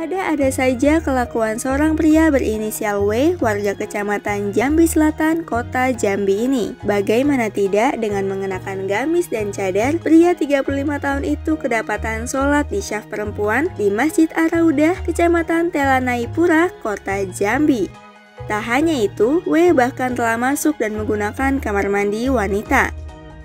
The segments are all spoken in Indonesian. Ada-ada saja kelakuan seorang pria berinisial W, warga Kecamatan Jambi Selatan, Kota Jambi ini. Bagaimana tidak, dengan mengenakan gamis dan cadar, pria 35 tahun itu kedapatan sholat di syaf perempuan di Masjid Ar-Raudhah, Kecamatan Telanaipura, Kota Jambi. Tak hanya itu, W bahkan telah masuk dan menggunakan kamar mandi wanita.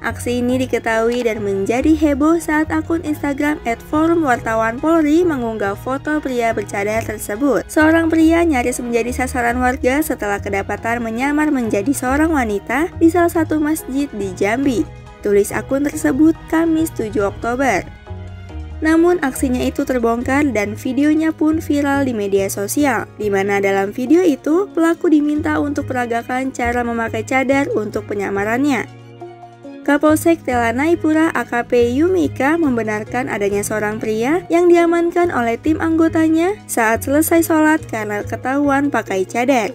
Aksi ini diketahui dan menjadi heboh saat akun Instagram @forumwartawanpolri mengunggah foto pria bercadar tersebut. Seorang pria nyaris menjadi sasaran warga setelah kedapatan menyamar menjadi seorang wanita di salah satu masjid di Jambi, tulis akun tersebut Kamis 7 Oktober. Namun aksinya itu terbongkar dan videonya pun viral di media sosial, di mana dalam video itu pelaku diminta untuk peragakan cara memakai cadar untuk penyamarannya. Kapolsek Telanaipura AKP Yumika membenarkan adanya seorang pria yang diamankan oleh tim anggotanya saat selesai sholat karena ketahuan pakai cadar.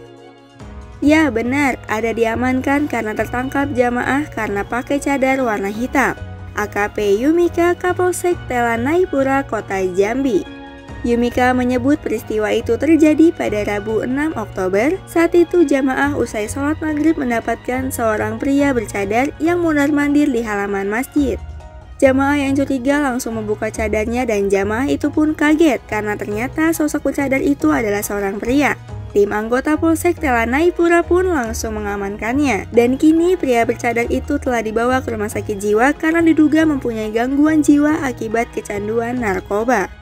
Ya benar, ada diamankan karena tertangkap jamaah karena pakai cadar warna hitam. AKP Yumika Kapolsek Telanaipura Kota Jambi. Yumika menyebut peristiwa itu terjadi pada Rabu 6 Oktober. Saat itu jamaah usai sholat maghrib mendapatkan seorang pria bercadar yang mondar-mandir di halaman masjid. Jamaah yang curiga langsung membuka cadarnya dan jamaah itu pun kaget karena ternyata sosok bercadar itu adalah seorang pria. Tim anggota Polsek Telanaipura pun langsung mengamankannya. Dan kini pria bercadar itu telah dibawa ke rumah sakit jiwa karena diduga mempunyai gangguan jiwa akibat kecanduan narkoba.